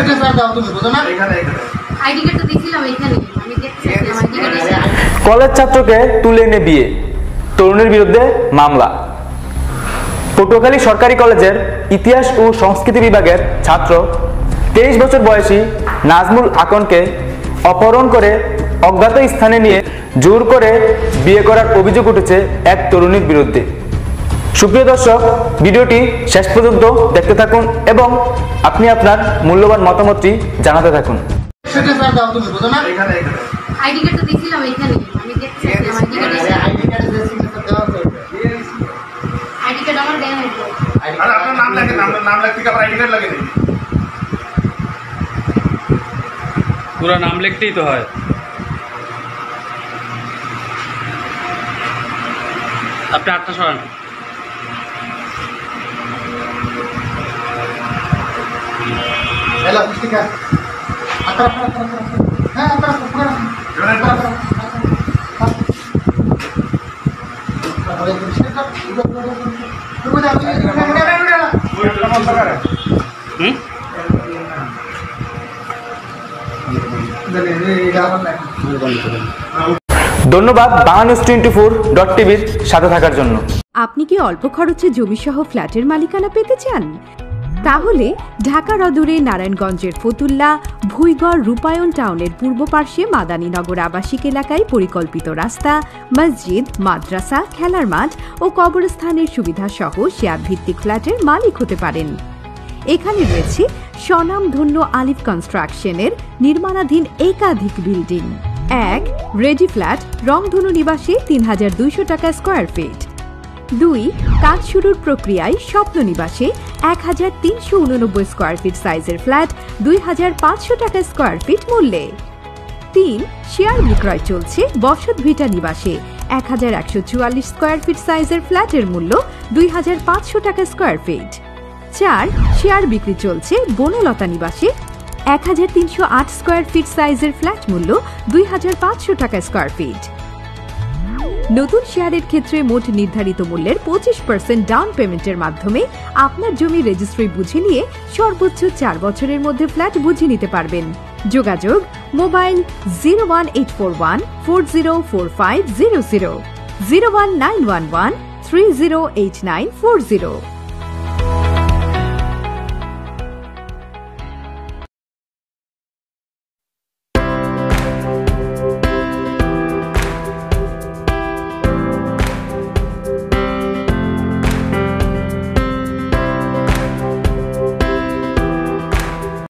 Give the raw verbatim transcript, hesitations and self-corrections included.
সেটা স্যার দাও তুমি বুঝো না এখানে এখানে আইডি কার্ড তো দিছিলাম এখানে আমি দেখতেছিলাম আইডি কার্ড। কলেজ ছাত্রকে তুলে এনে বিয়ে, তরুণের বিরুদ্ধে মামলা। পটুয়াখালী সরকারি কলেজের ইতিহাস ও সংস্কৃতি বিভাগের ছাত্র তেইশ বছর বয়সী নাজমুল আকনকে অপহরণ করে অজ্ঞাত স্থানে নিয়ে জোর করে বিয়ে করার অভিযোগ উঠেছে এক তরুণীর বিরুদ্ধে। সুপ্রিয় দর্শক, ভিডিওটি শেষ পর্যন্ত দেখতে থাকুন এবং আপনি আপনার মূল্যবান মতামতটি জানাতে থাকুন। पूरा नाम लिखते ही तो है। अपना आठ सौ हेलो कुछ क्या अतर अतर अतर हां अतर अतर अतर अतर अरे कुछ क्या तू जा तू जा हम ধন্যবাদ বাংলানিউজ টোয়েন্টি ফোর ডট টিভির সাথে থাকার জন্য। আপনি কি অল্প খরচে জমি সহ ফ্ল্যাটের মালিকানা পেতে চান? তাহলে ঢাকার অদূরে নারায়ণগঞ্জের ফতুল্লা ভুইগড় রূপায়ণ টাউনের পূর্ব পার্শ্বে মাদানীনগর আবাসিক এলাকায় পরিকল্পিত রাস্তা, মসজিদ, মাদ্রাসা, খেলার মাঠ ও কবরস্থানের সুবিধা সহ শেয়ার ভিত্তিক ফ্ল্যাটের মালিক হতে পারেন। এখানে রয়েছে স্বনামধন্য আলিফ কনস্ট্রাকশনের নির্মাণাধীন একাধিক বিল্ডিং। এক রেডি ফ্ল্যাট রংধনু নিবাসে তিন হাজার দুইশো টাকা স্কোয়ার ফিট। দুই কাজ শুরুর প্রক্রিয়ায় স্বপ্ন নিবাসে এক হাজার তিনশো উননব্বই স্কোয়ার ফিট সাইজের ফ্ল্যাট দুই হাজার পাঁচশো টাকা স্কোয়ার ফিট মূল্যে। তিন শেয়ার বিক্রয় চলছে বসত ভিটা নিবাসে এক হাজার একশো চুয়াল্লিশ স্কোয়ার ফিট সাইজের ফ্ল্যাটের মূল্য দুই হাজার পাঁচশো টাকা স্কোয়ার ফিট। চার শেয়ার বিক্রি চলছে বনলতা নিবাসে এক হাজার তিনশো আট স্কোয়ার ফিট সাইজের ফ্ল্যাট মূল্য দুই হাজার পাঁচশো টাকা স্কোয়ার ফিট। নতুন শেয়ারের ক্ষেত্রে মোট নির্ধারিত মূল্যের পঁচিশ পার্সেন্ট ডাউন পেমেন্টের মাধ্যমে আপনার জমি রেজিস্ট্রি বুঝে নিয়ে সর্বোচ্চ চার বছরের মধ্যে ফ্ল্যাট বুঝে নিতে পারবেন। যোগাযোগ mobile zero one eight four one four zero four five zero zero zero one nine one one three zero eight nine four zero.